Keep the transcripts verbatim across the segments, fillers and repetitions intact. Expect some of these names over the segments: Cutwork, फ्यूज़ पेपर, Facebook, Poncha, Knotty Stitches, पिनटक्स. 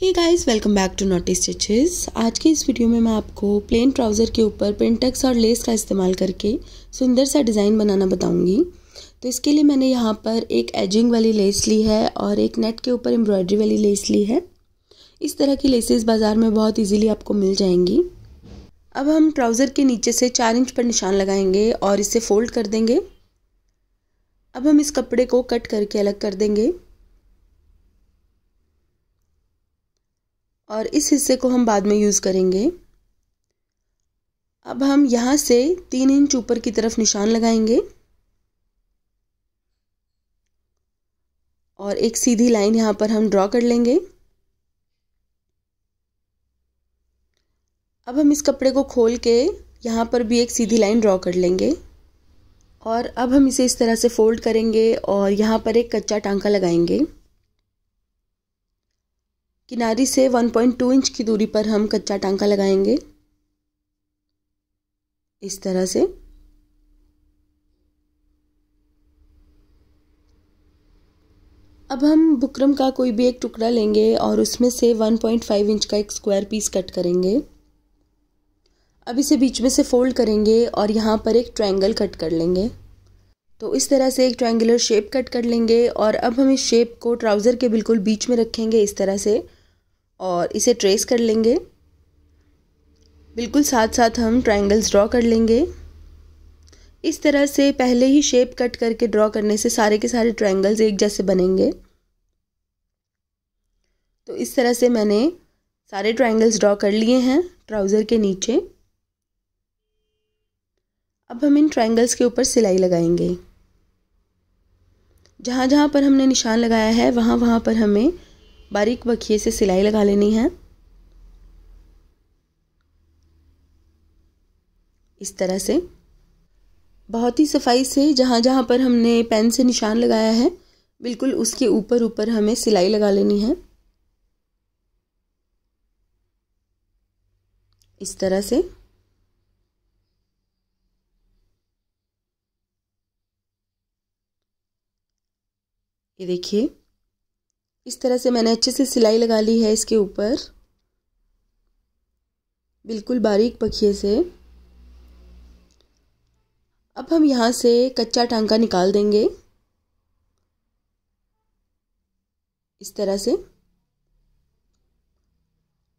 Hey guys, welcome back to naughty stitches. आज की इस वीडियो में मैं आपको प्लेन ट्राउज़र के ऊपर पिनटक्स और लेस का इस्तेमाल करके सुंदर सा डिज़ाइन बनाना बताऊंगी। तो इसके लिए मैंने यहाँ पर एक एजिंग वाली लेस ली है और एक नेट के ऊपर एम्ब्रॉयडरी वाली लेस ली है। इस तरह की लेसेस बाज़ार में बहुत ईजिली आपको मिल जाएंगी। अब हम ट्राउज़र के नीचे से चार इंच पर निशान लगाएंगे और इसे फोल्ड कर देंगे। अब हम इस कपड़े को कट करके अलग कर देंगे और इस हिस्से को हम बाद में यूज़ करेंगे। अब हम यहाँ से तीन इंच ऊपर की तरफ निशान लगाएंगे और एक सीधी लाइन यहाँ पर हम ड्रॉ कर लेंगे। अब हम इस कपड़े को खोल के यहाँ पर भी एक सीधी लाइन ड्रॉ कर लेंगे और अब हम इसे इस तरह से फोल्ड करेंगे और यहाँ पर एक कच्चा टांका लगाएंगे। किनारी से एक पॉइंट दो इंच की दूरी पर हम कच्चा टांका लगाएंगे इस तरह से। अब हम बुकरम का कोई भी एक टुकड़ा लेंगे और उसमें से एक पॉइंट पाँच इंच का एक स्क्वायर पीस कट करेंगे। अब इसे बीच में से फोल्ड करेंगे और यहाँ पर एक ट्रायंगल कट कर लेंगे। तो इस तरह से एक ट्रायंगुलर शेप कट कर लेंगे और अब हम इस शेप को ट्राउज़र के बिल्कुल बीच में रखेंगे इस तरह से और इसे ट्रेस कर लेंगे। बिल्कुल साथ साथ हम ट्रायंगल्स ड्रॉ कर लेंगे। इस तरह से पहले ही शेप कट करके ड्रॉ करने से सारे के सारे ट्रायंगल्स एक जैसे बनेंगे। तो इस तरह से मैंने सारे ट्रायंगल्स ड्रॉ कर लिए हैं ट्राउज़र के नीचे। अब हम इन ट्रायंगल्स के ऊपर सिलाई लगाएंगे। जहाँ जहाँ पर हमने निशान लगाया है वहाँ वहाँ पर हमें बारीक बखिए से सिलाई लगा लेनी है इस तरह से, बहुत ही सफाई से। जहाँ जहाँ पर हमने पेन से निशान लगाया है बिल्कुल उसके ऊपर ऊपर हमें सिलाई लगा लेनी है इस तरह से। ये देखिए, इस तरह से मैंने अच्छे से सिलाई लगा ली है इसके ऊपर बिल्कुल बारीक बखिए से। अब हम यहाँ से कच्चा टांका निकाल देंगे इस तरह से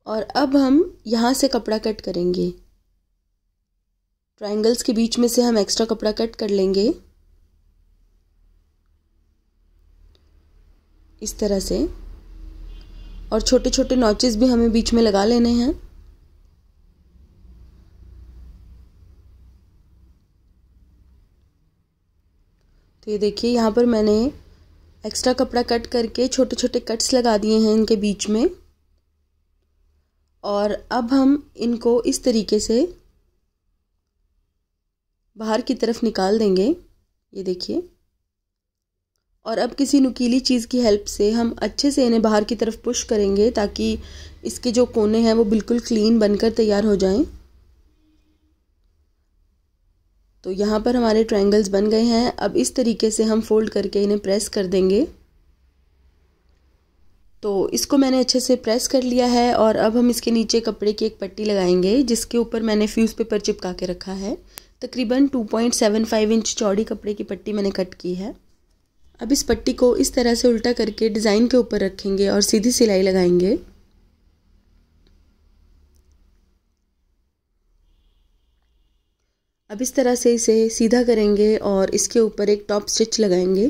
और अब हम यहाँ से कपड़ा कट करेंगे। ट्रायंगल्स के बीच में से हम एक्स्ट्रा कपड़ा कट कर लेंगे इस तरह से और छोटे छोटे नॉचेस भी हमें बीच में लगा लेने हैं। तो ये देखिए, यहाँ पर मैंने एक्स्ट्रा कपड़ा कट करके छोटे छोटे कट्स लगा दिए हैं इनके बीच में और अब हम इनको इस तरीके से बाहर की तरफ निकाल देंगे। ये देखिए, और अब किसी नुकीली चीज़ की हेल्प से हम अच्छे से इन्हें बाहर की तरफ पुश करेंगे ताकि इसके जो कोने हैं वो बिल्कुल क्लीन बनकर तैयार हो जाएं। तो यहाँ पर हमारे ट्रायंगल्स बन गए हैं। अब इस तरीके से हम फोल्ड करके इन्हें प्रेस कर देंगे। तो इसको मैंने अच्छे से प्रेस कर लिया है और अब हम इसके नीचे कपड़े की एक पट्टी लगाएंगे जिसके ऊपर मैंने फ्यूज़ पेपर चिपका के रखा है। तकरीबन two point seven five inch चौड़ी कपड़े की पट्टी मैंने कट की है। अब इस पट्टी को इस तरह से उल्टा करके डिज़ाइन के ऊपर रखेंगे और सीधी सिलाई लगाएंगे। अब इस तरह से इसे सीधा करेंगे और इसके ऊपर एक टॉप स्टिच लगाएंगे।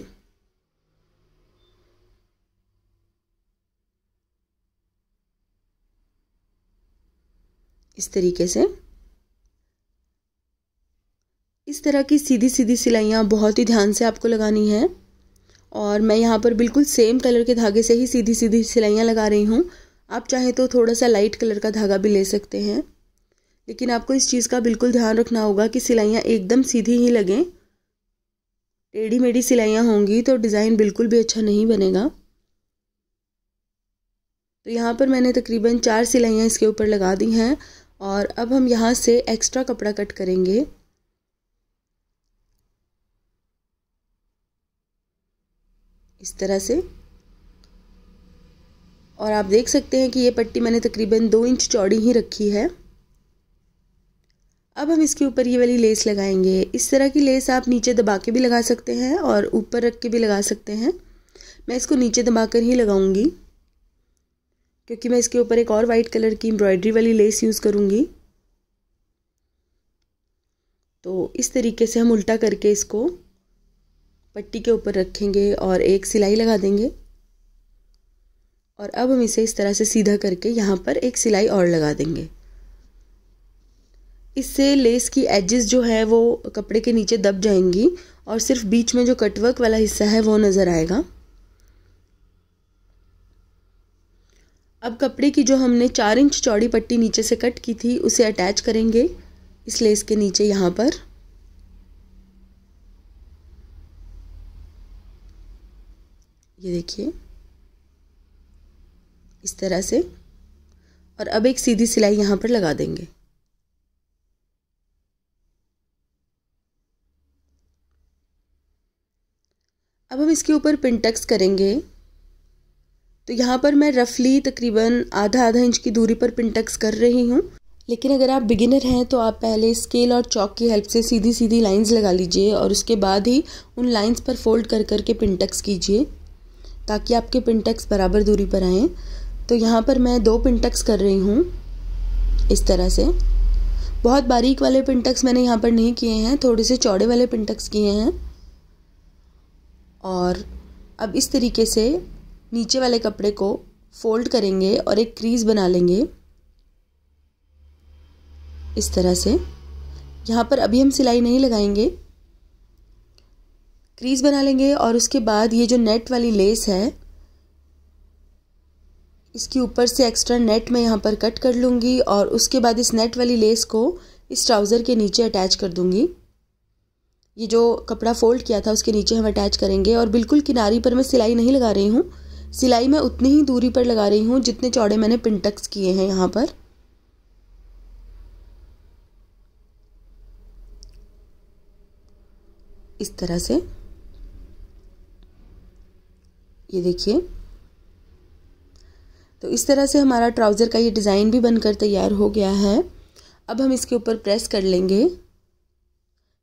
इस तरीके से इस तरह की सीधी सीधी सिलाइयाँ बहुत ही ध्यान से आपको लगानी है और मैं यहाँ पर बिल्कुल सेम कलर के धागे से ही सीधी सीधी सिलाइयाँ लगा रही हूँ। आप चाहे तो थोड़ा सा लाइट कलर का धागा भी ले सकते हैं, लेकिन आपको इस चीज़ का बिल्कुल ध्यान रखना होगा कि सिलाइयाँ एकदम सीधी ही लगें। टेढ़ी मेढ़ी सिलाइयाँ होंगी तो डिज़ाइन बिल्कुल भी अच्छा नहीं बनेगा। तो यहाँ पर मैंने तकरीबन चार सिलाइयाँ इसके ऊपर लगा दी हैं और अब हम यहाँ से एक्स्ट्रा कपड़ा कट करेंगे। इस तरह से और आप देख सकते हैं कि ये पट्टी मैंने तकरीबन दो इंच चौड़ी ही रखी है। अब हम इसके ऊपर ये वाली लेस लगाएंगे। इस तरह की लेस आप नीचे दबा के भी लगा सकते हैं और ऊपर रख के भी लगा सकते हैं। मैं इसको नीचे दबा कर ही लगाऊंगी क्योंकि मैं इसके ऊपर एक और वाइट कलर की एम्ब्रॉयडरी वाली लेस यूज़ करूंगी। तो इस तरीके से हम उल्टा करके इसको पट्टी के ऊपर रखेंगे और एक सिलाई लगा देंगे। और अब हम इसे इस तरह से सीधा करके यहाँ पर एक सिलाई और लगा देंगे। इससे लेस की एजेस जो है वो कपड़े के नीचे दब जाएंगी और सिर्फ बीच में जो कटवर्क वाला हिस्सा है वो नज़र आएगा। अब कपड़े की जो हमने चार इंच चौड़ी पट्टी नीचे से कट की थी उसे अटैच करेंगे इस लेस के नीचे यहाँ पर। ये देखिए इस तरह से। और अब एक सीधी सिलाई यहाँ पर लगा देंगे। अब हम इसके ऊपर पिनटक्स करेंगे। तो यहाँ पर मैं रफली तकरीबन आधा आधा इंच की दूरी पर पिनटक्स कर रही हूँ, लेकिन अगर आप बिगिनर हैं तो आप पहले स्केल और चॉक की हेल्प से सीधी सीधी लाइंस लगा लीजिए और उसके बाद ही उन लाइंस पर फोल्ड कर करके पिनटक्स कीजिए ताकि आपके पिनटक्स बराबर दूरी पर आएँ। तो यहाँ पर मैं दो पिनटक्स कर रही हूँ इस तरह से। बहुत बारीक वाले पिनटक्स मैंने यहाँ पर नहीं किए हैं, थोड़े से चौड़े वाले पिनटक्स किए हैं। और अब इस तरीके से नीचे वाले कपड़े को फोल्ड करेंगे और एक क्रीज बना लेंगे इस तरह से। यहाँ पर अभी हम सिलाई नहीं लगाएंगे, क्रीज बना लेंगे और उसके बाद ये जो नेट वाली लेस है इसके ऊपर से एक्स्ट्रा नेट मैं यहाँ पर कट कर लूँगी और उसके बाद इस नेट वाली लेस को इस ट्राउज़र के नीचे अटैच कर दूँगी। ये जो कपड़ा फोल्ड किया था उसके नीचे हम अटैच करेंगे और बिल्कुल किनारी पर मैं सिलाई नहीं लगा रही हूँ। सिलाई मैं उतनी ही दूरी पर लगा रही हूँ जितने चौड़े मैंने पिनटक्स किए हैं यहाँ पर। इस तरह से ये देखिए। तो इस तरह से हमारा ट्राउज़र का ये डिज़ाइन भी बनकर तैयार हो गया है। अब हम इसके ऊपर प्रेस कर लेंगे।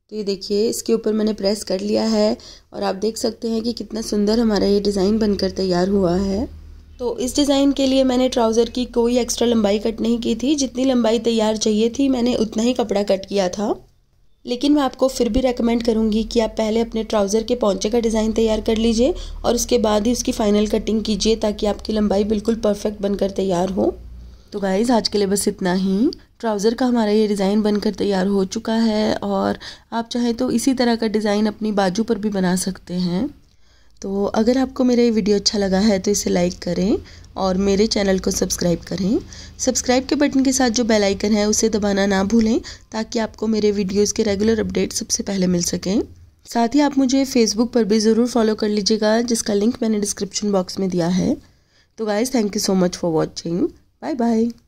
तो ये देखिए इसके ऊपर मैंने प्रेस कर लिया है और आप देख सकते हैं कि कितना सुंदर हमारा ये डिज़ाइन बनकर तैयार हुआ है। तो इस डिज़ाइन के लिए मैंने ट्राउज़र की कोई एक्स्ट्रा लंबाई कट नहीं की थी, जितनी लंबाई तैयार चाहिए थी मैंने उतना ही कपड़ा कट किया था। लेकिन मैं आपको फिर भी रेकमेंड करूँगी कि आप पहले अपने ट्राउज़र के पौंचे का डिज़ाइन तैयार कर लीजिए और उसके बाद ही उसकी फ़ाइनल कटिंग कीजिए ताकि आपकी लंबाई बिल्कुल परफेक्ट बनकर तैयार हो। तो गाइज़ आज के लिए बस इतना ही। ट्राउज़र का हमारा ये डिज़ाइन बनकर तैयार हो चुका है और आप चाहे तो इसी तरह का डिज़ाइन अपनी बाजू पर भी बना सकते हैं। तो अगर आपको मेरा ये वीडियो अच्छा लगा है तो इसे लाइक करें और मेरे चैनल को सब्सक्राइब करें। सब्सक्राइब के बटन के साथ जो बेल आइकन है उसे दबाना ना भूलें ताकि आपको मेरे वीडियोस के रेगुलर अपडेट सबसे पहले मिल सकें। साथ ही आप मुझे फेसबुक पर भी ज़रूर फॉलो कर लीजिएगा जिसका लिंक मैंने डिस्क्रिप्शन बॉक्स में दिया है। तो guys thank you so much for watching. Bye bye.